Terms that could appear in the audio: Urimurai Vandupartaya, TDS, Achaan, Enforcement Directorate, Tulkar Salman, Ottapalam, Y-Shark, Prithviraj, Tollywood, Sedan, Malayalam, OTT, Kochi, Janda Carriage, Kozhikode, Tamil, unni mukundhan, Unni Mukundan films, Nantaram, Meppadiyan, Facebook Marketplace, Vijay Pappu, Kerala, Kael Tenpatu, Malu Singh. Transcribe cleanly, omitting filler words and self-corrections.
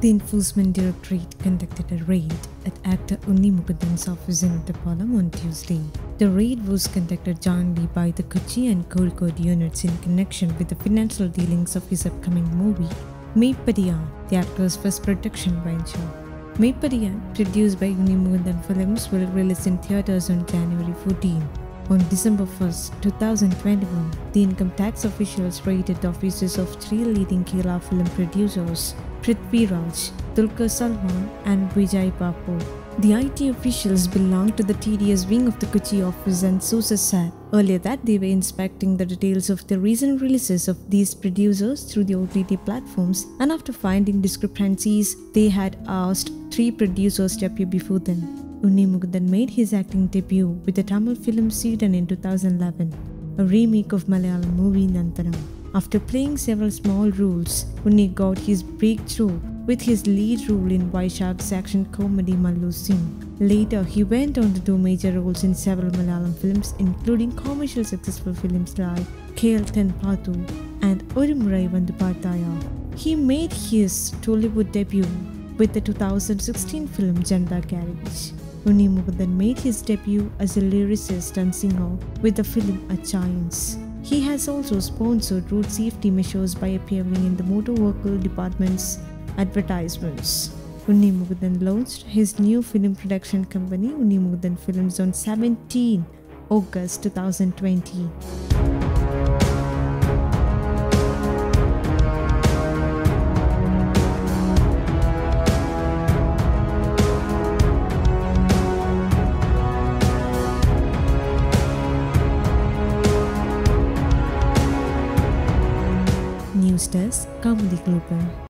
The Enforcement Directorate conducted a raid at actor Unni Mukundan's office in Ottapalam on Tuesday. The raid was conducted jointly by the Kochi and Kozhikode units in connection with the financial dealings of his upcoming movie, Meppadiyan, the actor's first production venture. Meppadiyan, produced by Unni Mukundan Films, will release in theatres on January 14. On December 1, 2021, the income tax officials raided offices of three leading Kerala film producers, Prithviraj, Tulkar Salman and Vijay Pappu. The IT officials belonged to the TDS wing of the Kochi office and sources said earlier that they were inspecting the details of the recent releases of these producers through the OTT platforms, and after finding discrepancies, they had asked three producers to appear before them. Unni Mukundan made his acting debut with the Tamil film Sedan in 2011, a remake of Malayalam movie Nantaram. After playing several small roles, Unni got his breakthrough with his lead role in Y-Shark's action comedy Malu Singh. Later, he went on to do major roles in several Malayalam films, including commercial successful films like Kael Tenpatu and Urimurai Vandupartaya. He made his Tollywood debut with the 2016 film Janda Carriage. Unni Mukundan made his debut as a lyricist and singer with the film Achaan. He has also sponsored road safety measures by appearing in the motor vehicle department's advertisements. Unni Mukundan launched his new film production company, Unni Mukundan Films, on 17 August 2020. News Desk, Comedy Global.